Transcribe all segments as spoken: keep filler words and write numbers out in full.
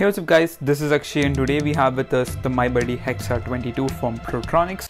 Hey, what's up guys, this is Akshay and today we have with us the My Buddy Hexa twenty-two from Portronics.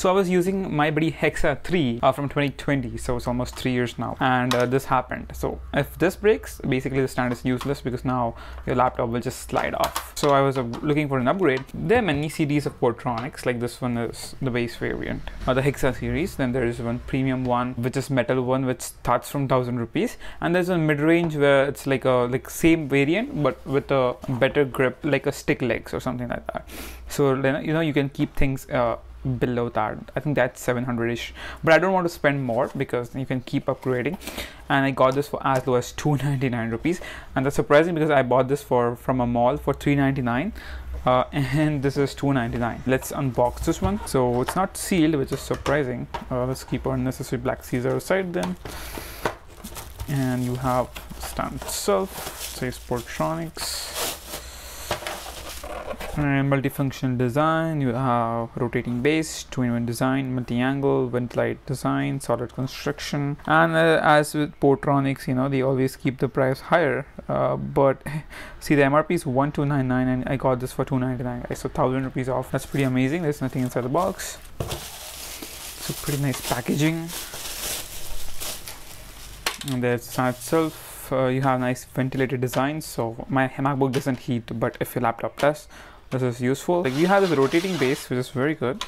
So I was using My Buddy Hexa three uh, from twenty twenty, so it's almost three years now, and uh, this happened. So if this breaks, basically the stand is useless because now your laptop will just slide off. So I was uh, looking for an upgrade. There are many C Ds of Portronics, like this one is the base variant, or the Hexa series. Then there is one premium one, which is metal one, which starts from thousand rupees, and there's a mid-range where it's like a like same variant but with a better grip, like a stick legs or something like that. So then you know you can keep things Uh, below that. I think that's seven hundred ish, but I don't want to spend more because you can keep upgrading, and I got this for as low as two ninety-nine rupees, and that's surprising because I bought this for from a mall for three ninety-nine uh, and this is two ninety-nine. Let's unbox this one. So it's not sealed, which is surprising. Uh, let's keep our necessary black scissors aside then, and you have stamp itself. It says Portronics. And multifunctional design, you have rotating base, two in one design, multi-angle, vent light design, solid construction. And uh, as with Portronics, you know, they always keep the price higher, uh, but see, the M R P is one two nine nine and I got this for two ninety-nine, so one thousand rupees off. That's pretty amazing. There's nothing inside the box. It's a pretty nice packaging. And there's that itself. Uh, you have nice ventilated design, so my MacBook doesn't heat, but if your laptop does, this is useful. Like, you have this rotating base, which is very good,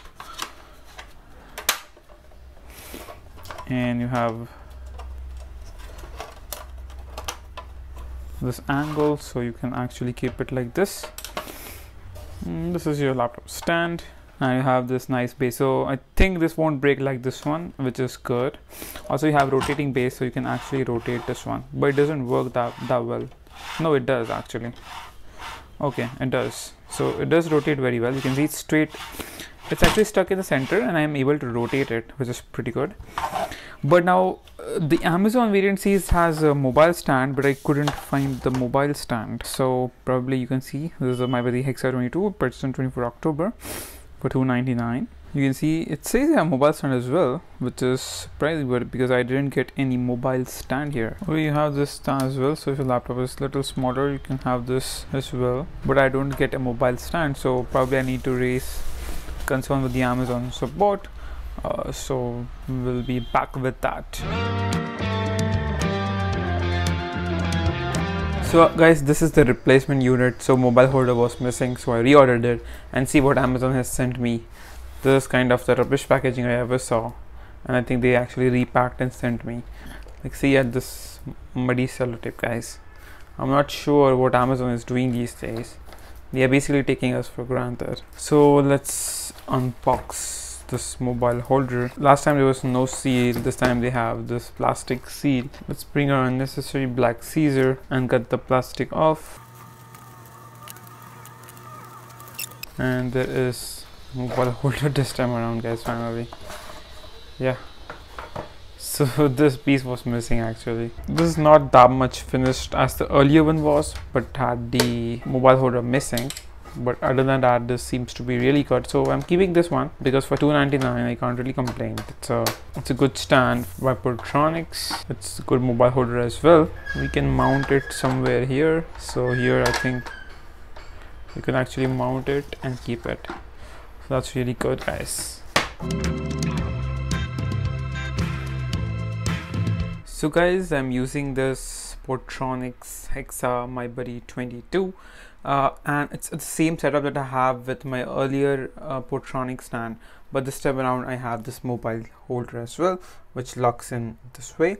and you have this angle, so you can actually keep it like this. And this is your laptop stand, and you have this nice base, so I think this won't break like this one, which is good. Also you have rotating base, so you can actually rotate this one, but it doesn't work that that well. No, it does actually. Okay, it does. So it does rotate very well. You can see it's straight, it's actually stuck in the center, and I am able to rotate it, which is pretty good. But now uh, the Amazon variant series has a mobile stand, but I couldn't find the mobile stand, so probably you can see this is a My Buddy Hexa twenty-two, purchased on twenty-fourth of October for two ninety-nine. You can see it says they have mobile stand as well, which is surprising, but because I didn't get any mobile stand here. Oh, you have this stand as well, so if your laptop is a little smaller, you can have this as well, but I don't get a mobile stand, so probably I need to raise concern with the Amazon support. Uh, so we'll be back with that. So guys, this is the replacement unit. So mobile holder was missing, so I reordered it, and see what Amazon has sent me. This is kind of the rubbish packaging I ever saw, and I think they actually repacked and sent me. Like, see at this muddy sellotape, guys. I'm not sure what Amazon is doing these days. They are basically taking us for granted. So let's unbox this mobile holder. Last time there was no seal, this time they have this plastic seal. Let's bring our unnecessary black scissor and cut the plastic off. And there is mobile holder this time around, guys, finally. Yeah, so this piece was missing actually. This is not that much finished as the earlier one was, but had the mobile holder missing. But other than that, this seems to be really good, so I'm keeping this one because for two ninety-nine I can't really complain. It's a it's a good stand by Portronics. It's a good mobile holder as well. We can mount it somewhere here. So here I think you can actually mount it and keep it. So that's really good, guys. So guys, I'm using this Portronics Hexa My Buddy twenty-two, uh, and it's, it's the same setup that I have with my earlier uh, Portronics stand, but this time around I have this mobile holder as well, which locks in this way,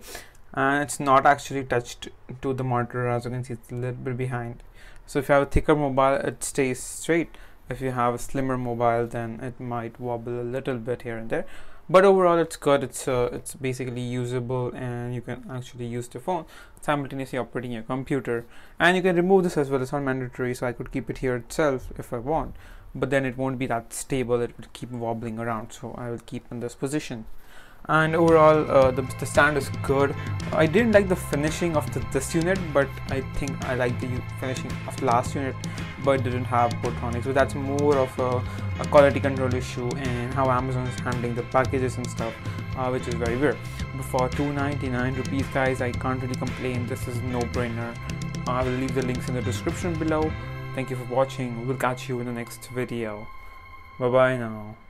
and it's not actually touched to the monitor. As you can see, it's a little bit behind, so if you have a thicker mobile it stays straight. If you have a slimmer mobile, then it might wobble a little bit here and there. But overall it's good. It's uh, it's basically usable, and you can actually use the phone simultaneously operating your computer, and you can remove this as well. It's not mandatory, so I could keep it here itself if I want, but then it won't be that stable. It would keep wobbling around, so I will keep in this position. and overall uh, the, the stand is good. I didn't like the finishing of the, this unit, but I think I like the finishing of the last unit, but didn't have Portronics, so that's more of a, a quality control issue and how Amazon is handling the packages and stuff, uh, which is very weird. But for two ninety-nine rupees, guys, I can't really complain. This is no brainer. I will leave the links in the description below. Thank you for watching. We'll catch you in the next video. Bye bye now.